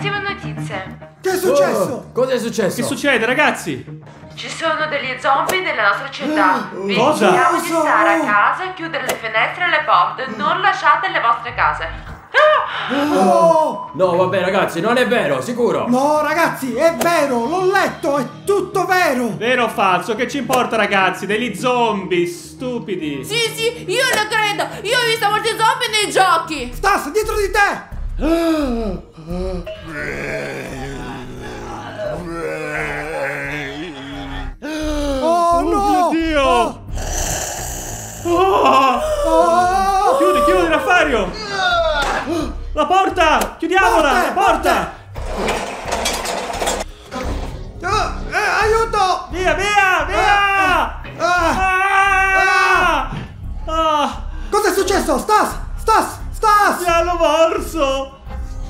Cattive notizie. Che è successo? Oh, cosa è successo? Che succede, ragazzi? Ci sono degli zombie nella nostra città. Vi invitiamo di stare a casa, chiudere le finestre e le porte. Non lasciate le vostre case. Oh. No, vabbè ragazzi, non è vero, sicuro. No ragazzi, è vero, l'ho letto, è tutto vero. Vero o falso, che ci importa ragazzi, degli zombie stupidi. Sì, sì, io lo credo, io ho visto molti zombie nei giochi. Stas, dietro di te. Oh no, oh mio Dio. Chiudi Raffario. La porta! Chiudiamola! La porta! Aiuto! Via, via, via! Cos'è successo? Stas! Stas! Stas! L'hanno morso!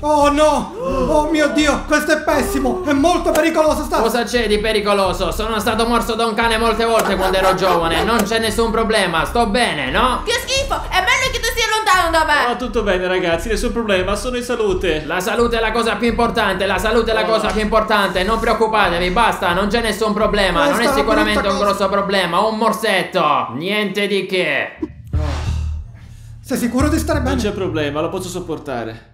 Oh no! Oh mio Dio! Questo è pessimo! È molto pericoloso, Stas! Cosa c'è di pericoloso? Sono stato morso da un cane molte volte quando ero giovane. Non c'è nessun problema. Sto bene, no? Che schifo! È meglio che tu sia lontano da me! No, tutto bene ragazzi, nessun problema. Sono in salute. La salute è la cosa più importante. La salute è la cosa più importante. Non preoccupatevi, basta. Non c'è nessun problema. Questa non è sicuramente un grosso problema. Un morsetto. Niente di che. Sei sicuro di stare bene? Non c'è problema, lo posso sopportare.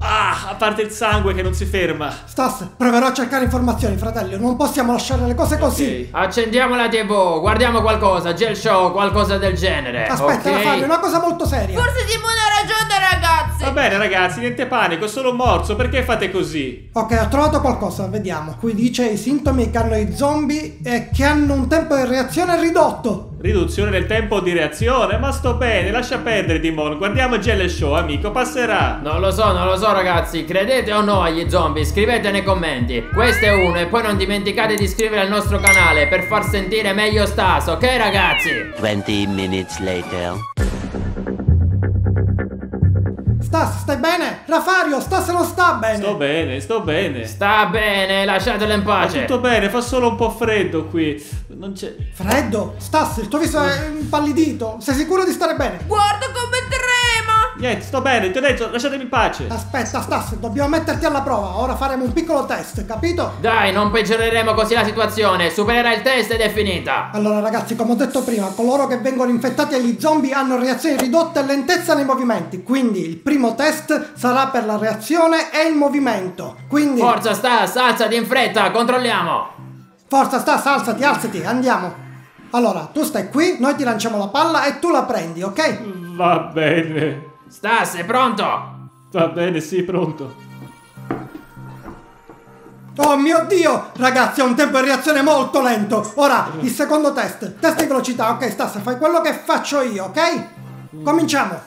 Ah, a parte il sangue che non si ferma. Stas, proverò a cercare informazioni, fratello. Non possiamo lasciare le cose così. Accendiamo la TV, guardiamo qualcosa, GL Show, qualcosa del genere. Aspetta, Raffario, è una cosa molto seria. Forse Dimon ha ragione, ragazzi. Va bene, ragazzi, niente panico, sono morso, perché fate così? Ok, ho trovato qualcosa, vediamo. Qui dice i sintomi che hanno i zombie e che hanno un tempo di reazione ridotto. Riduzione del tempo di reazione? Ma sto bene, lascia perdere Dimon, guardiamo GL Show, amico, passerà. Non lo so, non lo so ragazzi, credete o no agli zombie? Scrivete nei commenti. Questo è uno e poi non dimenticate di iscrivervi al nostro canale per far sentire meglio Stas, ok ragazzi? 20 minutes later. Stas, stai bene? Raffario, Stas non sta bene. Sto bene, sto bene. Sta bene, lasciatelo in pace. È tutto bene, fa solo un po' freddo qui. Non c'è... Freddo? Stas, il tuo viso è impallidito. Sei sicuro di stare bene? Guarda come trema. Niente, sto bene, ti ho detto, lasciatemi in pace. Aspetta, Stas, dobbiamo metterti alla prova. Ora faremo un piccolo test, capito? Dai, non peggioreremo così la situazione. Supererai il test ed è finita. Allora ragazzi, come ho detto prima, coloro che vengono infettati agli zombie hanno reazioni ridotte e lentezza nei movimenti. Quindi il primo test sarà per la reazione e il movimento. Quindi forza Stas, alzati in fretta, controlliamo. Forza Stas, alzati, alzati, andiamo. Allora, tu stai qui, noi ti lanciamo la palla e tu la prendi, ok? Va bene. Stas, sei pronto? Va bene, sì, pronto. Oh mio Dio, ragazzi, è un tempo di reazione molto lento. Ora, il secondo test, test di velocità, ok Stas, fai quello che faccio io, ok? Cominciamo.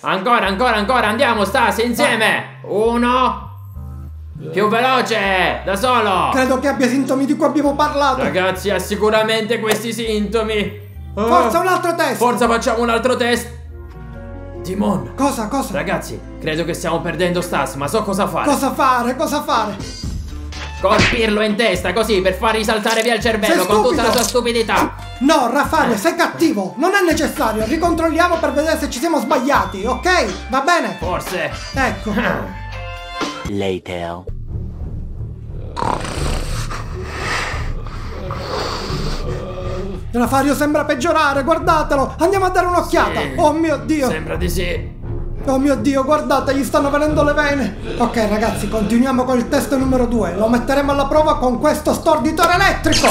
Ancora, ancora, ancora, andiamo Stas, insieme. Uno. Più veloce, da solo. Credo che abbia sintomi di cui abbiamo parlato. Ragazzi, ha sicuramente questi sintomi. Forza un altro test. Forza facciamo un altro test. Dimon. Cosa, cosa? Ragazzi, credo che stiamo perdendo Stas, ma so cosa fare. Cosa fare, cosa fare? Colpirlo in testa, così, per far risaltare via il cervello con tutta la sua stupidità. No, Raffario, sei cattivo. Non è necessario. Ricontrolliamo per vedere se ci siamo sbagliati, ok? Va bene? Forse. Ecco. Later. Raffario sembra peggiorare, guardatelo. Andiamo a dare un'occhiata. Sì. Oh mio Dio. Sembra di sì. Oh mio Dio, guardate, gli stanno venendo le vene. Ok ragazzi, continuiamo con il test numero 2. Lo metteremo alla prova con questo storditore elettrico.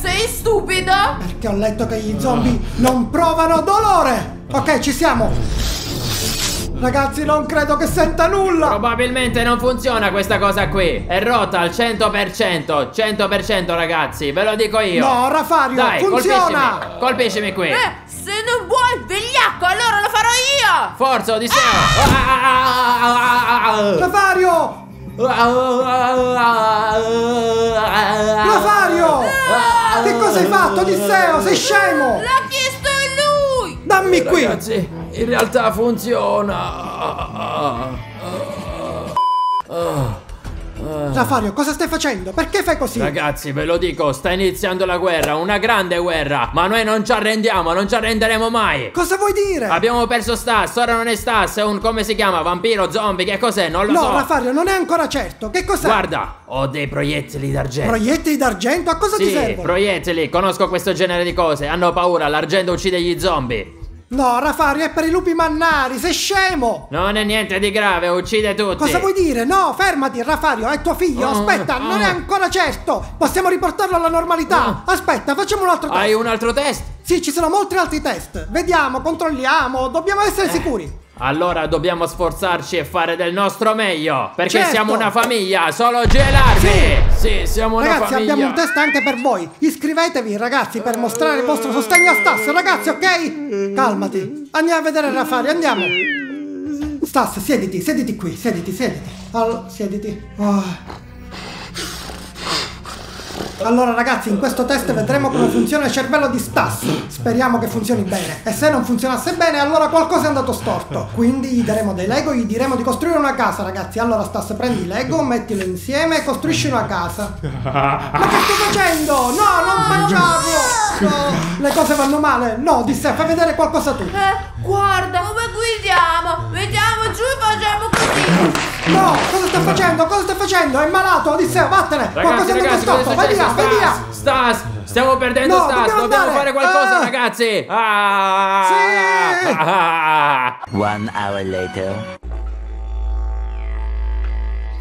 Sei stupido? Perché ho letto che gli zombie non provano dolore. Ok, ci siamo. Ragazzi, non credo che senta nulla. Probabilmente non funziona questa cosa qui. È rotta al 100%. 100% ragazzi, ve lo dico io. No, Raffario, dai, funziona. Colpiscimi qui. Se non vuoi vegliacco, allora lo farò io. Forza, Odisseo. Raffario. Raffario! No! Che cosa hai fatto, Odisseo? Sei scemo! L'ha chiesto lui! Dammi qui! Ragazzi, in realtà funziona! Raffario, cosa stai facendo? Perché fai così? Ragazzi, ve lo dico, sta iniziando la guerra, una grande guerra, ma noi non ci arrendiamo, non ci arrenderemo mai. Cosa vuoi dire? Abbiamo perso Stas, ora non è Stas, è un, come si chiama, vampiro, zombie, che cos'è? Non lo so. No, Raffario, non è ancora certo, che cos'è? Guarda, ho dei proiettili d'argento. Proiettili d'argento? A cosa ti servono? Sì, proiettili, conosco questo genere di cose, hanno paura, l'argento uccide gli zombie. No, Raffario, è per i lupi mannari, sei scemo! Non è niente di grave, uccide tutti! Cosa vuoi dire? No, fermati, Raffario, è tuo figlio, aspetta, non è ancora certo! Possiamo riportarlo alla normalità! Aspetta, facciamo un altro test! Hai un altro test? Sì, ci sono molti altri test! Vediamo, controlliamo, dobbiamo essere sicuri! Allora dobbiamo sforzarci e fare del nostro meglio. Perché siamo una famiglia, solo gelarmi. Sì, siamo una famiglia. Ragazzi, abbiamo un test anche per voi. Iscrivetevi, ragazzi, per mostrare il vostro sostegno a Stas, ragazzi, ok? Calmati. Andiamo a vedere Raffario, andiamo. Stas, siediti, siediti qui, siediti, siediti. Allora, siediti. Allora ragazzi, in questo test vedremo come funziona il cervello di Stas. Speriamo che funzioni bene. E se non funzionasse bene, allora qualcosa è andato storto. Quindi gli daremo dei Lego, gli diremo di costruire una casa, ragazzi. Allora Stas, prendi i Lego, mettili insieme e costruisci una casa. Ma che sto facendo? No, non mangiarlo! No, le cose vanno male. No, Odisseo, fai vedere qualcosa tu. Guarda, come guidiamo? Vediamo giù e facciamo così. No, cosa sta facendo? Cosa sta facendo? È malato, Odisseo, vattene! Qualcosa è andato storto, vai via, vai via! Stas, stiamo perdendo Stas, dobbiamo fare qualcosa, ragazzi! Sì! 1 hour later.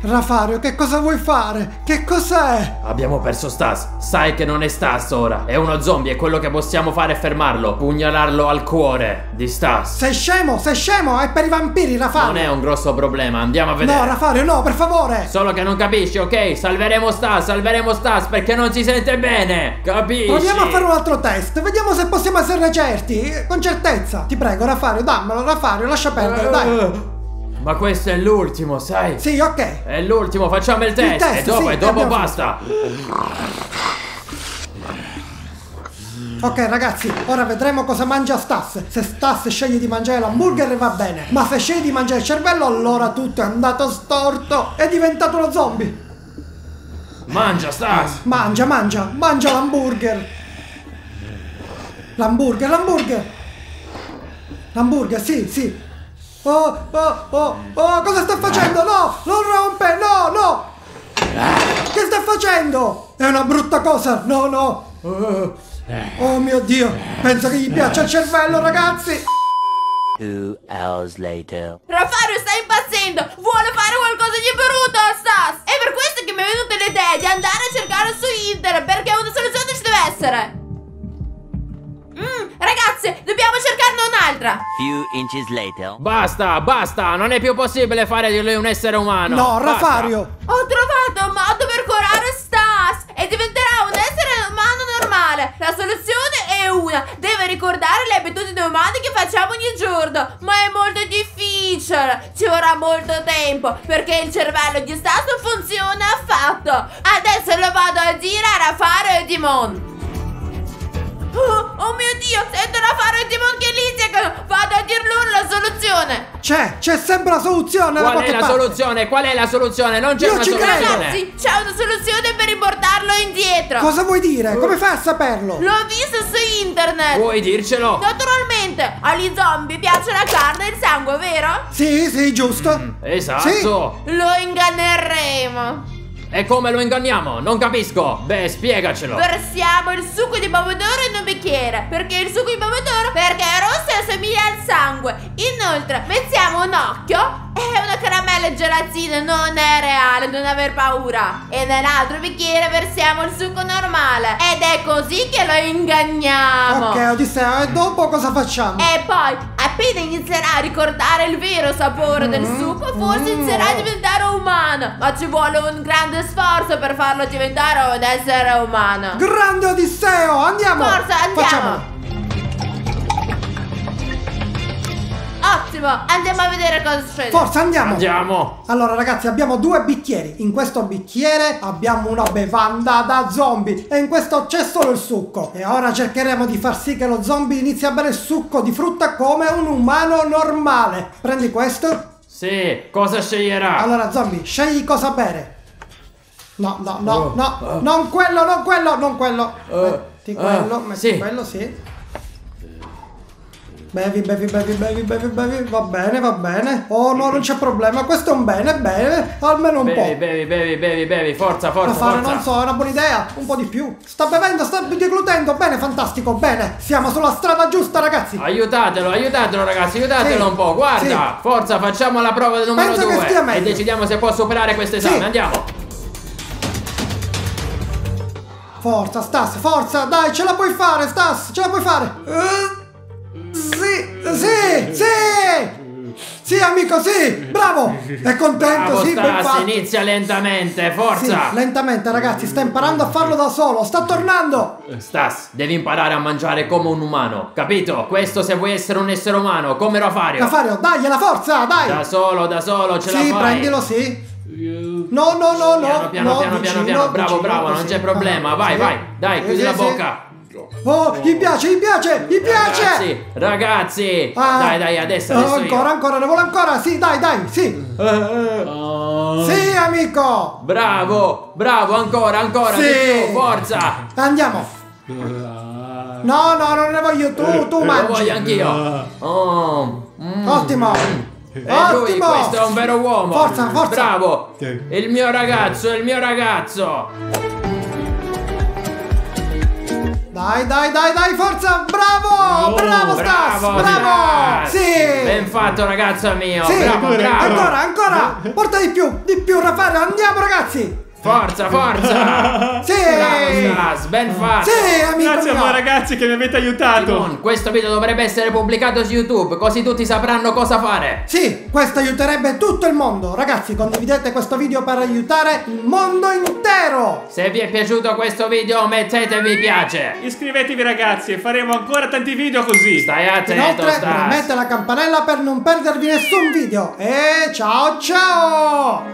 Raffario, che cosa vuoi fare? Che cos'è? Abbiamo perso Stas. Sai che non è Stas ora. È uno zombie e quello che possiamo fare è fermarlo. Pugnalarlo al cuore di Stas. Sei scemo, è per i vampiri, Raffario. Non è un grosso problema, andiamo a vedere. No, Raffario, no, per favore. Solo che non capisci, ok? Salveremo Stas perché non si sente bene. Capisci? Proviamo a fare un altro test. Vediamo se possiamo esserne certi. Con certezza. Ti prego, Raffario, dammelo, Raffario, lascia perdere, dai. Ma questo è l'ultimo, sai? Sì, ok. È l'ultimo, facciamo il test. E dopo, sì, basta. Ok ragazzi, ora vedremo cosa mangia Stas. Se Stas sceglie di mangiare l'hamburger va bene, ma se sceglie di mangiare il cervello, allora tutto è andato storto. È diventato uno zombie. Mangia Stas. Mangia, mangia, mangia l'hamburger. L'hamburger, l'hamburger. L'hamburger, sì. Oh, cosa sta facendo? No, non rompe, no. Che sta facendo? È una brutta cosa, no. Oh mio Dio, penso che gli piaccia il cervello, ragazzi. 2 hours later. Raffario sta impazzendo, vuole fare qualcosa di brutto a Stas. È per questo che mi è venuta l'idea di andare a cercare su internet, perché una soluzione ci deve essere. Ragazze, dobbiamo cercarne un'altra. Few inches later. Basta, non è più possibile fare di lui un essere umano. No, Raffario. Ho trovato un modo per curare Stas e diventerà un essere umano normale. La soluzione è una: deve ricordare le abitudini umane che facciamo ogni giorno. Ma è molto difficile, ci vorrà molto tempo, perché il cervello di Stas non funziona affatto. Adesso lo vado a dire a Raffario e Dimon. Oh mio Dio, sento Raffario e Dimon che litigano. Vado a dir loro la soluzione. C'è sempre la soluzione. Qual è la soluzione? Qual è la soluzione? Non c'è una soluzione. Ragazzi, c'è una soluzione per riportarlo indietro. Cosa vuoi dire? Come fai a saperlo? L'ho visto su internet. Vuoi dircelo? Naturalmente, agli zombie piace la carne e il sangue, vero? Sì, giusto. Esatto. Sì. Lo inganneremo. E come lo inganniamo? Non capisco. Beh, spiegacelo. Versiamo il succo di pomodoro in un bicchiere. Perché il succo di pomodoro? Perché è rosso e assomiglia al sangue. Inoltre, mettiamo un occhio. È una caramella gelatina, non è reale, non aver paura. E nell'altro bicchiere versiamo il succo normale. Ed è così che lo inganniamo. Ok, Odisseo, e dopo cosa facciamo? E poi, appena inizierà a ricordare il vero sapore del succo, forse inizierà a diventare umano. Ma ci vuole un grande sforzo per farlo diventare un essere umano. Grande Odisseo, andiamo! Forza, andiamo! Facciamolo. Ottimo, andiamo a vedere cosa succede. Forza, andiamo. Allora ragazzi, abbiamo 2 bicchieri. In questo bicchiere abbiamo una bevanda da zombie e in questo c'è solo il succo. E ora cercheremo di far sì che lo zombie inizi a bere il succo di frutta come un umano normale. Prendi questo. Sì, cosa sceglierà? Allora zombie, scegli cosa bere. No, no, no, no, non quello, non quello, non quello. Metti quello, metti quello, sì. Bevi, bevi, bevi, bevi, bevi, bevi, va bene, oh no, non c'è problema, questo è un bene, bene, almeno un po'. Bevi, bevi, bevi, bevi, forza, forza, forza. Non so, è una buona idea, un po' di più. Sta bevendo, sta deglutendo, bene, fantastico, bene, siamo sulla strada giusta, ragazzi. Aiutatelo, aiutatelo, ragazzi, aiutatelo un po', guarda, forza, facciamo la prova del numero 2 e decidiamo se può superare questo esame, andiamo. Forza, Stas, forza, dai, ce la puoi fare, Stas, ce la puoi fare. Sì, sì, sì, sì, amico, sì, bravo, è contento, bravo, sì, Stas, ben fatto. Inizia lentamente, forza. Sì, lentamente, ragazzi, sta imparando a farlo da solo, sta tornando. Stas, devi imparare a mangiare come un umano, capito? Questo se vuoi essere un essere umano, come Raffario. Raffario, dagli la forza, dai. Da solo, ce la fai. Sì, prendilo, sì. No, no, no, no. Piano, piano, piano, piano, piano. Bravo, bravo, non c'è problema. Vai, vai. Dai, chiudi la bocca. Oh, gli piace, gli piace, gli piace. Ragazzi, ragazzi. Dai, dai, adesso, adesso ancora, ancora, ne vuole ancora. Sì, dai, dai, sì. Sì, amico. Bravo, bravo, ancora, ancora. Sì. Forza. Andiamo. No, no, non ne voglio tu, tu mangi. Lo voglio anch'io. Ottimo. E lui, questo è un vero uomo. Forza, forza. Bravo. Il mio ragazzo, il mio ragazzo. Dai, dai, dai, dai, forza. Bravo, bravo, Stas. Bravo, bravo. Sì. Ben fatto, ragazzo mio. Sì. Bravo, bravo. Ancora, ancora. Porta di più, Raffario. Andiamo, ragazzi. Forza, forza! Sì! Bravo, Stas, ben fatto! Sì, amico! Grazie a voi, ragazzi, che mi avete aiutato! Dimon, questo video dovrebbe essere pubblicato su YouTube, così tutti sapranno cosa fare! Sì, questo aiuterebbe tutto il mondo! Ragazzi, condividete questo video per aiutare il mondo intero! Se vi è piaciuto questo video, mettete mi piace! Iscrivetevi, ragazzi, e faremo ancora tanti video così! Stai attento, inoltre, Stas! Premete la campanella per non perdervi nessun video! E ciao, ciao!